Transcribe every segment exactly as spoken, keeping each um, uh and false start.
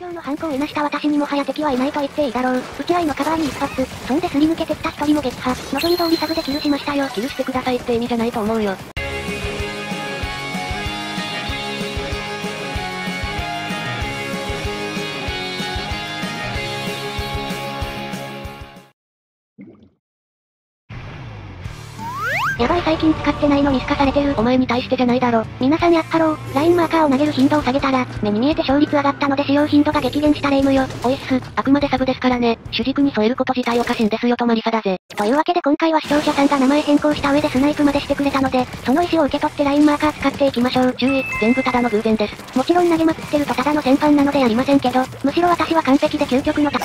業の犯行をいなした私にもはや敵はいないと言っていいだろう。打ち合いのカバーに一発、そんですり抜けてった一人も撃破。望み通りサブでキルしましたよ。キルしてくださいって意味じゃないと思うよ。やばい、最近使ってないのに透かされてる。お前に対してじゃないだろ。皆さんやっはろう。ラインマーカーを投げる頻度を下げたら、目に見えて勝率上がったので使用頻度が激減した霊夢よ。おいっす。あくまでサブですからね。主軸に添えること自体おかしいんですよとマリサだぜ。というわけで今回は視聴者さんが名前変更した上でスナイプまでしてくれたので、その石を受け取ってラインマーカー使っていきましょう。注意、全部ただの偶然です。もちろん投げまくってるとただの戦犯なのでやりませんけど、むしろ私は完璧で究極のた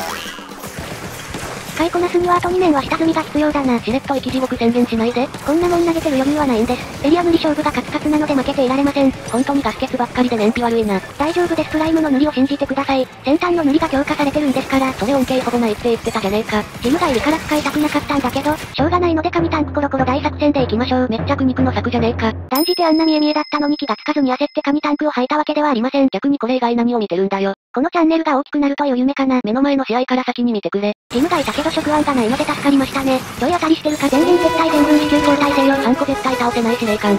使いこなすにはあとに面は下積みが必要だな。しれっと生き地獄宣言しないで。こんなもん投げてる余裕はないんです。エリア塗り勝負がカツカツなので負けていられません。本当にガス欠ばっかりで燃費悪いな。大丈夫です、スライムの塗りを信じてください。先端の塗りが強化されてるんですから。それ恩恵ほぼないって言ってたじゃねえか。ジムが入りから使いたくなかったんだけど、しょうがないので紙タンクコロコロ大作戦でいきましょう。めっちゃ苦肉の策じゃねえか。断じてあんな見え見えだったのに気がつかずに焦って紙タンクを吐いたわけではありません。逆にこれ以外何を見てるんだよ。このチャンネルが大きくなるという夢かな。目の前の試合から先に見てくれ。ジムがいたけど食腕がないので助かりましたね。ちょい当たりしてるか。全員絶対全軍死中交代せよ。半個絶対倒せない司令官。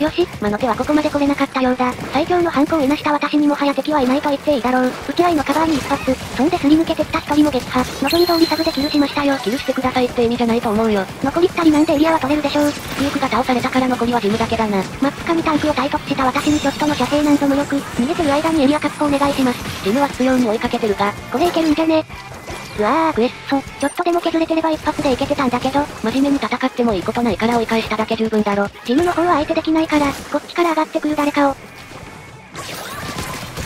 よし、魔の手はここまで来れなかったようだ。最強の犯行をいなした私にもはや敵はいないと言っていいだろう。打ち合いのカバーに一発、そんですり抜けてった一人も撃破。望み通りサブでキルしましたよ。キルしてくださいって意味じゃないと思うよ。残りふたりなんでエリアは取れるでしょう。スピークが倒されたから残りはジムだけだな。マップ紙タンクを体得した私にちょっとの射程なんぞ無力。逃げてる間にエリア確保お願いします。ジムは必要に追いかけてるが、これいけるんじゃね？うわーくえっそ。ちょっとでも削れてれば一発でいけてたんだけど、真面目に戦ってもいいことないから追い返しただけ十分だろ。ジムの方は相手できないから、こっちから上がってくる誰かを。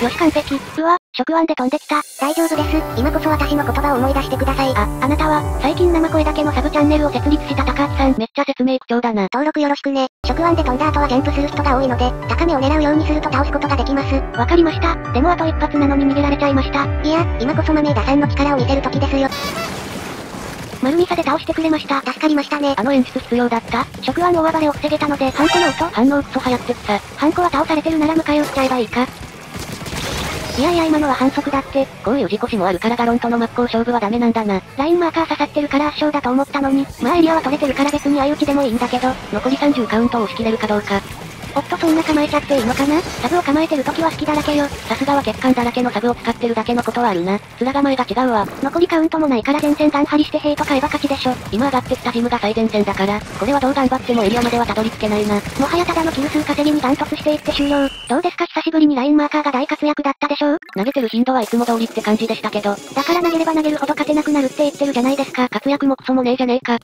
よし完璧。うわ、食腕で飛んできた。大丈夫です。今こそ私の言葉を思い出してください。あ、あなたは、最近生声だけのサブチャンネルを設立した高橋さん。めっちゃ説明口調だな。登録よろしくね。食腕で飛んだ後はジャンプする人が多いので、高めを狙うようにすると倒すことができます。わかりました。でもあと一発なのに逃げられちゃいました。いや、今こそマメイダさんの力を見せる時ですよ。丸み差で倒してくれました。助かりましたね。あの演出必要だった。食腕大暴れを防げたので、ハンコの音反応クソ流行ってきた。ハンコは倒されてるなら迎え撃っちゃえばいいか。いやいや今のは反則だって。こういう事故死もあるからガロンとの真っ向勝負はダメなんだな。ラインマーカー刺さってるから圧勝だと思ったのに、まあエリアは取れてるから別に相打ちでもいいんだけど、残りさんじゅうカウントを押し切れるかどうか。おっとそんな構えちゃっていいのかな。サブを構えてる時は隙だらけよ。さすがは欠陥だらけのサブを使ってるだけのことはあるな。面構えが違うわ。残りカウントもないから前線ガン張りしてヘイト買えば勝ちでしょ。今上がってきたジムが最前線だから、これはどう頑張ってもエリアまではたどり着けないな。もはやただのキル数稼ぎに断突していって終了。どうですか久しぶりにラインマーカーが大活躍だったでしょう。投げてる頻度はいつも通りって感じでしたけど、だから投げれば投げるほど勝てなくなるって言ってるじゃないですか。活躍もクソもねえじゃねえか。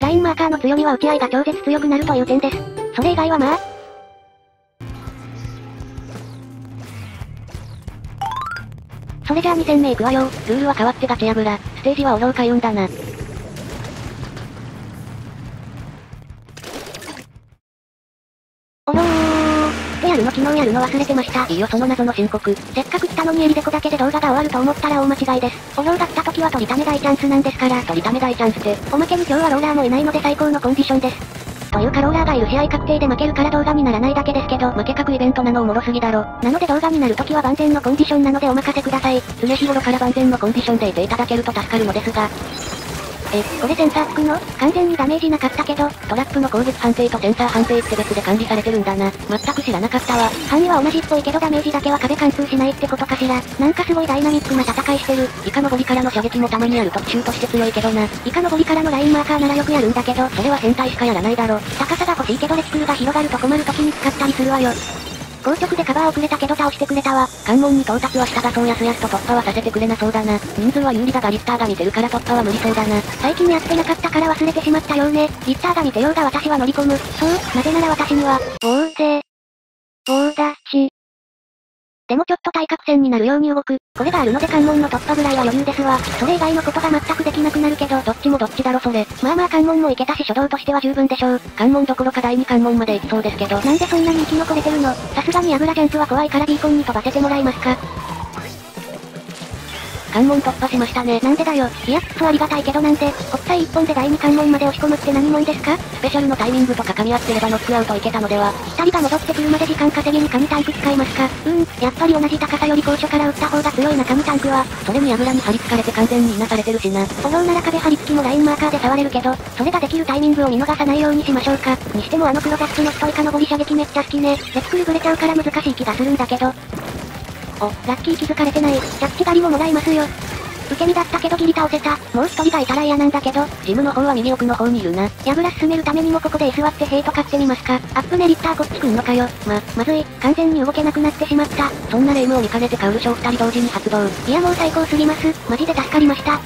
ラインマーカーの強みは打ち合いが超絶強くなるという点です。それ以外はまあそれじゃあに戦目いくわよ。ルールは変わってガチ油。ステージはおろう開運だな。おろーってやるの昨日やるの忘れてました。いいよその謎の申告。せっかく来たのにエリデコだけで動画が終わると思ったら大間違いです。おろうが来た時は取りため大チャンスなんですから。取りため大チャンスで。おまけに今日はローラーもいないので最高のコンディションです。というかローラーがいる試合確定で負けるから動画にならないだけですけど、負け確イベントなのおもろすぎだろ。なので動画になるときは万全のコンディションなのでお任せください。常日頃から万全のコンディションでいていただけると助かるのですが。え、これセンサーつくの？完全にダメージなかったけど、トラップの攻撃判定とセンサー判定って別で管理されてるんだな。全く知らなかったわ。範囲は同じっぽいけどダメージだけは壁貫通しないってことかしら。なんかすごいダイナミックな戦いしてる。イカのぼりからの射撃もたまにある特集として強いけどな。イカのぼりからのラインマーカーならよくやるんだけど、それは変態しかやらないだろ。高さが欲しいけどレキクルが広がると困る時に使ったりするわよ。硬直でカバーをくれたけど倒してくれたわ。関門に到達はしたがそうやすやすと突破はさせてくれなそうだな。人数は有利だがリッターが見てるから突破は無理そうだな。最近やってなかったから忘れてしまったようね。リッターが見てようが私は乗り込む。そう、なぜなら私には、棒で、棒だし。でもちょっと対角線になるように動く。これがあるので関門の突破ぐらいは余裕ですわ。それ以外のことが全くできなくなるけど、どっちもどっちだろそれ。まあまあ関門もいけたし初動としては十分でしょう。関門どころかだいに関門までいきそうですけど。なんでそんなに生き残れてるの？さすがにヤグラジャンプは怖いからビーコンに飛ばせてもらえますか。関門突破しましたね。なんでだよ。いや、クソありがたいけどなんで、国際一本でだいに関門まで押し込むって何もんですか？スペシャルのタイミングとか噛み合ってればノックアウトいけたのでは。二人が戻ってくるまで時間稼ぎに神タンク使いますか。うーん、やっぱり同じ高さより高所から撃った方が強いな神タンクは。それに櫓に張り付かれて完全にいなされてるしな。歩道なら壁張り付きもラインマーカーで触れるけど、それができるタイミングを見逃さないようにしましょうか。にしてもあの黒ザックの人以下のボリ射撃めっちゃ好きね。レククルブレちゃうから難しい気がするんだけど。お、ラッキー気づかれてない。キャッチ狩りももらいますよ。受け身だったけどギリ倒せた。もう一人がいたら嫌なんだけど。ジムの方は右奥の方にいるな。矢倉進めるためにもここで居座ってヘイト買ってみますか。アップねリッターこっち来んのかよ。ま、まずい。完全に動けなくなってしまった。そんな霊夢を見かねてカウルショー二人同時に発動。いやもう最高すぎます。マジで助かりました。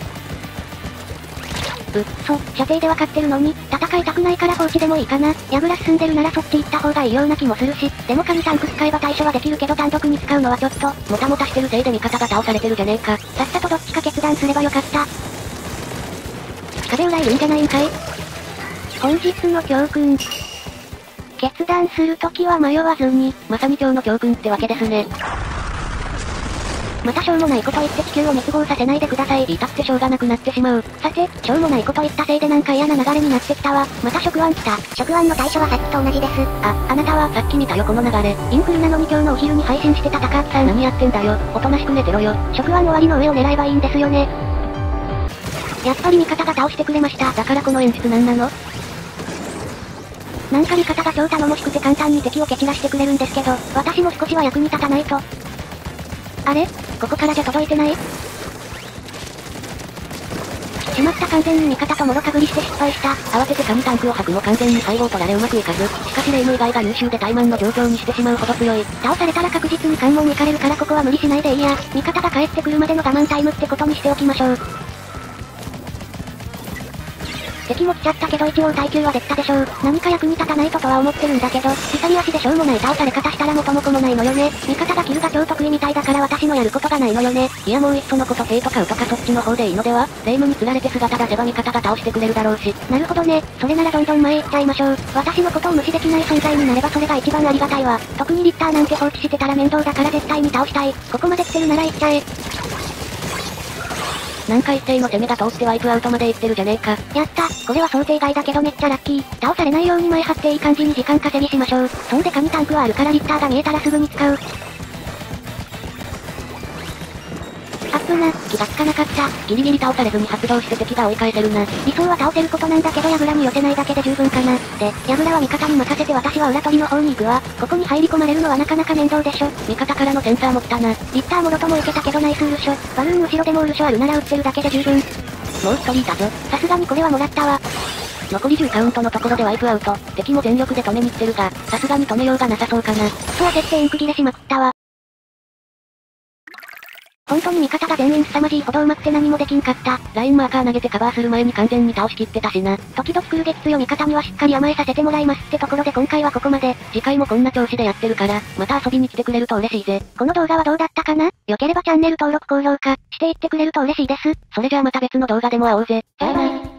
う、そ、射程でわかってるのに、戦いたくないから放置でもいいかな。矢倉進んでるならそっち行った方がいいような気もするし、でも神タンク使えば対処はできるけど単独に使うのはちょっと、もたもたしてるせいで味方が倒されてるじゃねえか。さっさとどっちか決断すればよかった。壁裏いるんじゃないんかい？本日の教訓。決断するときは迷わずに、まさに今日の教訓ってわけですね。またしょうもないこと言って地球を滅亡させないでください。至ってしょうがなくなってしまう。さて、しょうもないこと言ったせいでなんか嫌な流れになってきたわ。また食腕来た。食腕の対処はさっきと同じです。あ、あなたはさっき見たよこの流れ。インフルなのに今日のお昼に配信してた高橋さん。何やってんだよ。おとなしく寝てろよ。食腕終わりの上を狙えばいいんですよね。やっぱり味方が倒してくれました。だからこの演出なんなの？なんか味方が超頼もしくて簡単に敵を蹴散らしてくれるんですけど、私も少しは役に立たないと。あれ？ここからじゃ届いてない？しまった。完全に味方ともろかぶりして失敗した。慌てて神タンクを吐くも完全に背後を取られうまくいかず、しかし霊夢以外が優秀で怠慢の状況にしてしまうほど強い。倒されたら確実に関門行かれるからここは無理しないでいいや。味方が帰ってくるまでの我慢タイムってことにしておきましょう。敵も来ちゃったけど一応耐久はできたでしょう。何か役に立たないととは思ってるんだけど、潔足でしょうもない倒され方したら元も子もないのよね。味方がキルが超得意みたいだから私のやることがないのよね。いやもういっそのことヘイト買うとかそっちの方でいいのでは。霊夢に釣られて姿出せば味方が倒してくれるだろうし。なるほどね。それならどんどん前行っちゃいましょう。私のことを無視できない存在になればそれが一番ありがたいわ。特にリッターなんて放置してたら面倒だから絶対に倒したい。ここまで来てるなら行っちゃえ。なんか一斉の攻めが通ってワイプアウトまで行ってるじゃねえか。やった。これは想定外だけどめっちゃラッキー。倒されないように前張っていい感じに時間稼ぎしましょう。そんで神タンクはあるからリッターが見えたらすぐに使う。あっぶな、気がつかなかった。ギリギリ倒されずに発動して敵が追い返せるな。理想は倒せることなんだけど矢倉に寄せないだけで十分かな。で、矢倉は味方に任せて私は裏取りの方に行くわ。ここに入り込まれるのはなかなか面倒でしょ。味方からのセンサーも来たな。リッターもろとも受けたけどナイスウルショ。バルーン後ろでもウルショあるなら撃ってるだけで十分。もう一人いたぞ。さすがにこれはもらったわ。残りじゅうカウントのところでワイプアウト。敵も全力で止めに来てるが、さすがに止めようがなさそうかな。そう焦ってインク切れしまくったわ。本当に味方が全員凄まじいほどうまくて何もできんかった。ラインマーカー投げてカバーする前に完全に倒しきってたしな。時々来る撃墜を味方にはしっかり甘えさせてもらいますってところで今回はここまで。次回もこんな調子でやってるから、また遊びに来てくれると嬉しいぜ。この動画はどうだったかな？良ければチャンネル登録高評価していってくれると嬉しいです。それじゃあまた別の動画でも会おうぜ。じゃあな。